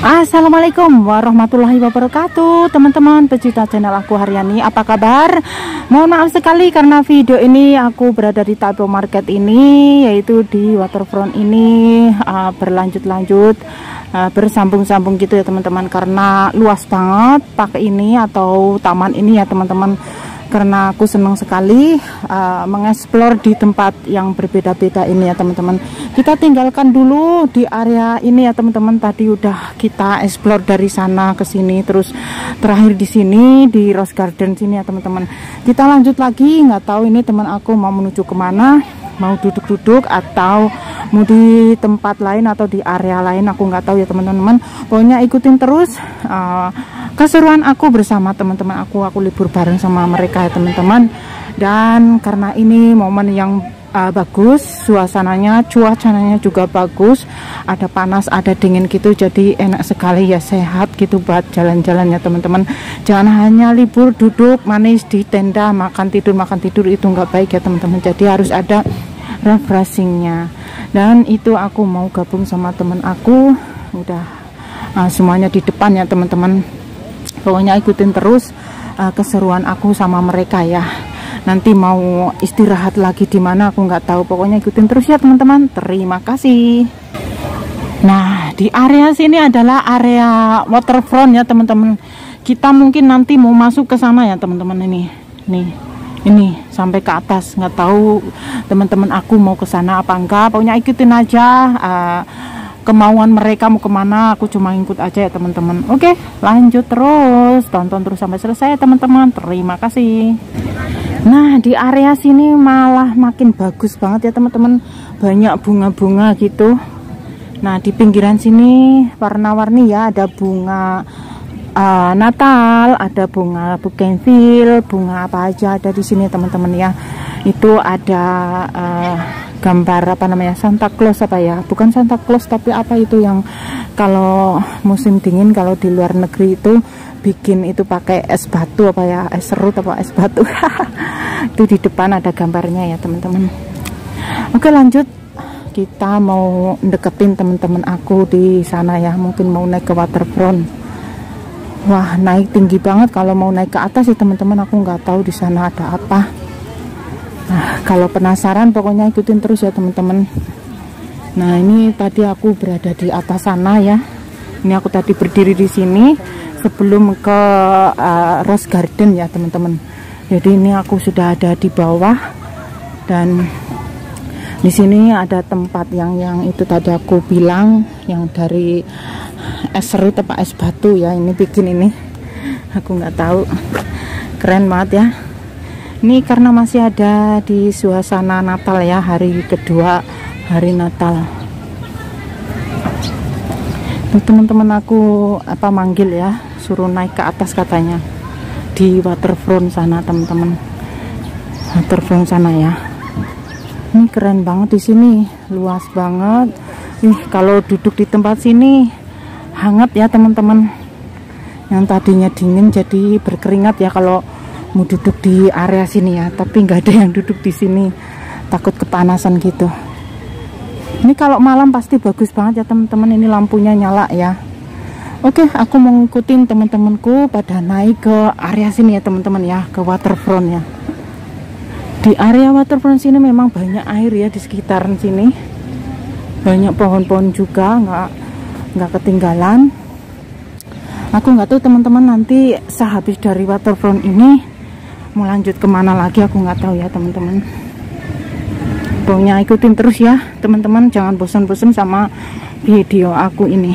Assalamualaikum warahmatullahi wabarakatuh, teman-teman pecinta channel aku Haryani. Apa kabar? Mohon maaf sekali karena video ini aku berada di Taipo Market ini, yaitu di Waterfront ini, berlanjut-lanjut, bersambung-sambung gitu ya teman-teman, karena luas banget park ini atau taman ini ya teman-teman. Karena aku senang sekali mengeksplor di tempat yang berbeda-beda ini ya teman-teman. Kita tinggalkan dulu di area ini ya teman-teman. Tadi udah kita eksplor dari sana ke sini, terus terakhir di sini di Rose Garden sini ya teman-teman. Kita lanjut lagi, nggak tahu ini teman aku mau menuju kemana, mau duduk-duduk atau mau di tempat lain atau di area lain, aku nggak tahu ya teman-teman. Pokoknya ikutin terus keseruan aku bersama teman-teman aku libur bareng sama mereka ya teman-teman. Dan karena ini momen yang bagus, suasananya, cuacanya juga bagus, ada panas ada dingin gitu, jadi enak sekali ya, sehat gitu buat jalan-jalannya teman-teman. Jangan hanya libur duduk manis di tenda, makan tidur itu nggak baik ya teman-teman, jadi harus ada refreshingnya. Dan itu aku mau gabung sama teman aku, udah semuanya di depan ya teman-teman. Pokoknya ikutin terus keseruan aku sama mereka ya. Nanti mau istirahat lagi di mana aku nggak tahu. Pokoknya ikutin terus ya teman-teman. Terima kasih. Nah, di area sini adalah area waterfront ya teman-teman. Kita mungkin nanti mau masuk ke sana ya teman-teman. Ini sampai ke atas. Nggak tahu teman-teman aku mau ke sana apa enggak. Pokoknya ikutin aja. Kemauan mereka mau kemana, aku cuma ikut aja ya teman-teman. Oke, lanjut terus, tonton terus sampai selesai ya teman-teman. Terima kasih. Nah, di area sini malah makin bagus banget ya teman-teman, banyak bunga-bunga gitu. Nah, di pinggiran sini warna-warni ya, ada bunga Natal, ada bunga bougainville, bunga apa aja ada di sini teman-teman ya. Itu ada gambar apa namanya, Santa Claus apa ya, bukan Santa Claus tapi apa itu yang kalau musim dingin kalau di luar negeri itu bikin itu pakai es batu apa ya, es serut apa es batu itu di depan ada gambarnya ya teman-teman. Oke, lanjut, kita mau deketin teman-teman aku di sana ya, mungkin mau naik ke waterfront. Wah, naik tinggi banget kalau mau naik ke atas sih teman-teman, aku nggak tahu di sana ada apa. Nah, kalau penasaran pokoknya ikutin terus ya teman-teman. Nah, ini tadi aku berada di atas sana ya. Ini aku tadi berdiri di sini sebelum ke Rose Garden ya teman-teman. Jadi ini aku sudah ada di bawah, dan di sini ada tempat yang itu tadi aku bilang yang dari es serut apa es batu ya, ini bikin ini. Aku nggak tahu. Keren banget ya. Ini karena masih ada di suasana Natal ya, hari kedua hari Natal. Teman-teman aku apa manggil ya, suruh naik ke atas katanya di waterfront sana teman-teman. Waterfront sana ya. Ini keren banget di sini, luas banget. Ih, kalau duduk di tempat sini hangat ya teman-teman. Yang tadinya dingin jadi berkeringat ya kalau mau duduk di area sini ya, tapi nggak ada yang duduk di sini, takut kepanasan gitu. Ini kalau malam pasti bagus banget ya teman-teman, ini lampunya nyala ya. Oke, aku mau ngikutin teman-temanku pada naik ke area sini ya teman-teman ya, ke waterfront ya. Di area waterfront sini memang banyak air ya, di sekitaran sini banyak pohon-pohon juga, nggak ketinggalan. Aku nggak tahu teman-teman nanti sehabis dari waterfront ini mau lanjut kemana lagi, aku nggak tahu ya teman-teman. Pokoknya ikutin terus ya teman-teman, jangan bosan-bosan sama video aku ini,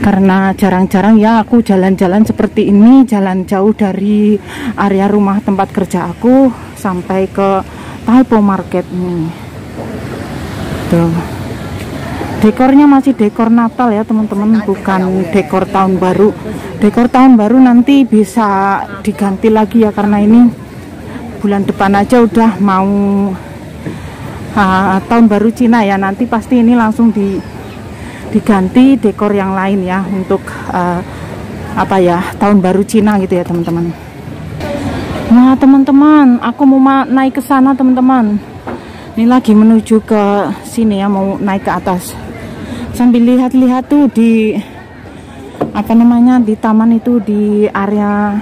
karena jarang-jarang ya aku jalan-jalan seperti ini, jalan jauh dari area rumah tempat kerja aku sampai ke Taipo Market ini. Tuh, dekornya masih dekor Natal ya teman-teman, bukan dekor tahun baru. Dekor tahun baru nanti bisa diganti lagi ya, karena ini bulan depan aja udah mau tahun baru Cina ya, nanti pasti ini langsung diganti dekor yang lain ya untuk apa ya, tahun baru Cina gitu ya teman-teman. Nah teman-teman, aku mau naik ke sana teman-teman. Ini lagi menuju ke sini ya, mau naik ke atas. Sambil lihat-lihat tuh di apa namanya, di taman itu, di area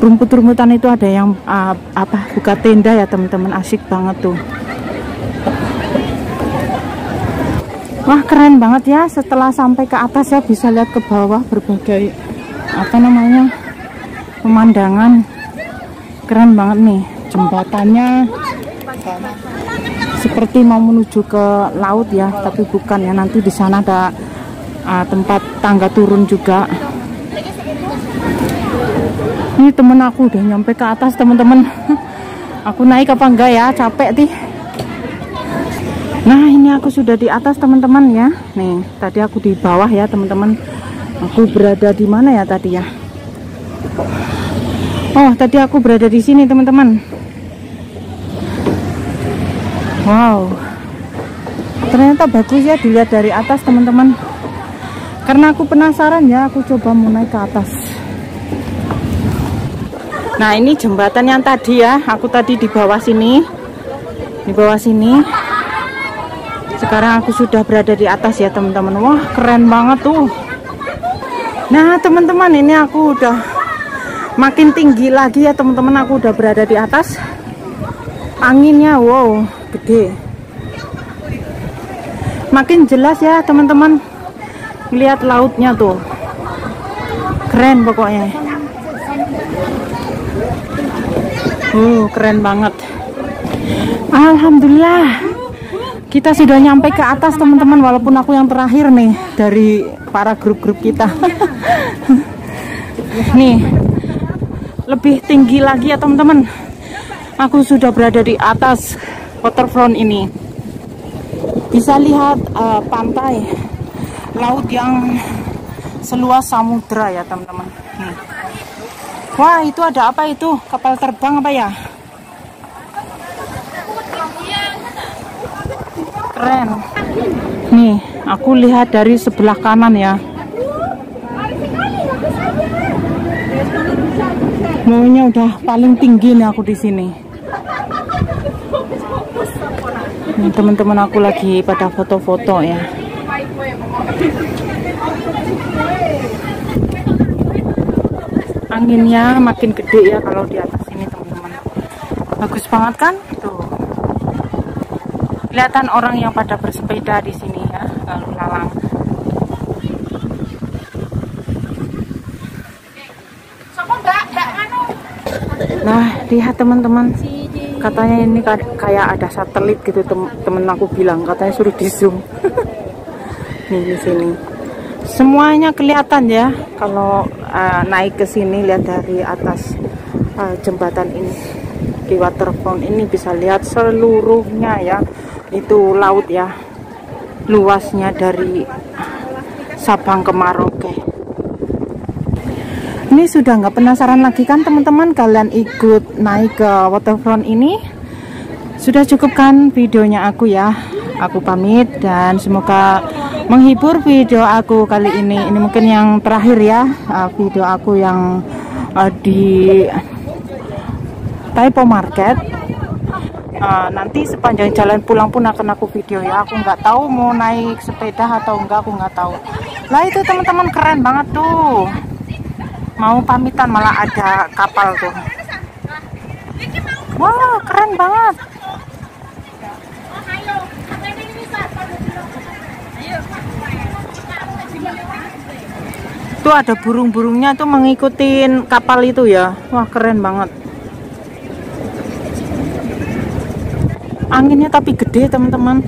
rumput-rumputan itu ada yang buka tenda ya teman-teman, asik banget tuh. Wah keren banget ya, setelah sampai ke atas ya bisa lihat ke bawah berbagai apa namanya pemandangan. Keren banget nih jembatannya, seperti mau menuju ke laut ya, tapi bukan ya, nanti di sana ada tempat tangga turun juga. Ini temen aku udah nyampe ke atas teman-teman. Aku naik apa enggak ya, capek nih. Nah ini aku sudah di atas teman-teman ya. Nih tadi aku di bawah ya teman-teman. Aku berada di mana ya tadi ya? Oh tadi aku berada di sini teman-teman. Wow, ternyata bagus ya dilihat dari atas teman-teman. Karena aku penasaran ya, aku coba mau naik ke atas. Nah ini jembatan yang tadi ya, aku tadi di bawah sini. Di bawah sini. Sekarang aku sudah berada di atas ya teman-teman. Wah keren banget tuh. Nah teman-teman ini aku udah makin tinggi lagi ya teman-teman. Aku udah berada di atas. Anginnya wow gede. Makin jelas ya teman-teman, lihat lautnya tuh. Keren pokoknya. Keren banget. Alhamdulillah kita sudah nyampe ke atas teman-teman, walaupun aku yang terakhir nih dari para grup-grup kita. Nih lebih tinggi lagi ya teman-teman, aku sudah berada di atas waterfront ini. Bisa lihat pantai laut yang seluas samudra ya teman-teman. Wah itu ada apa itu, kapal terbang apa ya? Keren. Nih aku lihat dari sebelah kanan ya. Maunya udah paling tinggi nih aku di sini. Nih teman-teman aku lagi pada foto-foto ya. Anginnya makin gede ya kalau di atas ini teman-teman. Bagus banget kan? Tuh. Kelihatan orang yang pada bersepeda di sini ya, lalu lalang. Nah, lihat teman-teman. Katanya ini kayak ada satelit gitu, temen aku bilang, katanya suruh di zoom. Nih di sini. Semuanya kelihatan ya kalau naik ke sini, lihat dari atas jembatan ini. Di waterfront ini bisa lihat seluruhnya ya. Itu laut ya, luasnya dari Sabang ke Merauke. Ini sudah nggak penasaran lagi kan teman-teman, kalian ikut naik ke waterfront ini. Sudah cukup kan videonya aku ya, aku pamit dan semoga menghibur video aku kali ini. Ini mungkin yang terakhir ya video aku yang di Taipo Market. Nanti sepanjang jalan pulang pun akan aku video ya. Aku nggak tahu mau naik sepeda atau enggak, aku nggak tahu lah. Itu teman-teman keren banget tuh, mau pamitan malah ada kapal tuh. Wah keren banget. Tuh ada burung-burungnya tuh mengikuti kapal itu ya. Wah keren banget. Anginnya tapi gede teman-teman.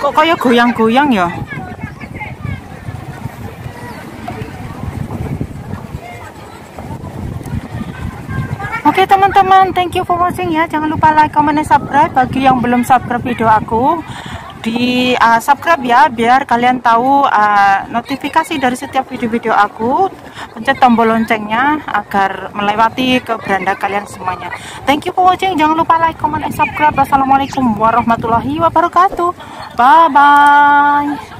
Kok kayak goyang-goyang ya? Oke teman-teman, thank you for watching ya. Jangan lupa like, comment, dan subscribe. Bagi yang belum subscribe video aku, di subscribe ya, biar kalian tahu notifikasi dari setiap video-video aku. Pencet tombol loncengnya agar melewati ke beranda kalian semuanya. Thank you for watching. Jangan lupa like, comment, dan subscribe. Wassalamualaikum warahmatullahi wabarakatuh. Bye bye.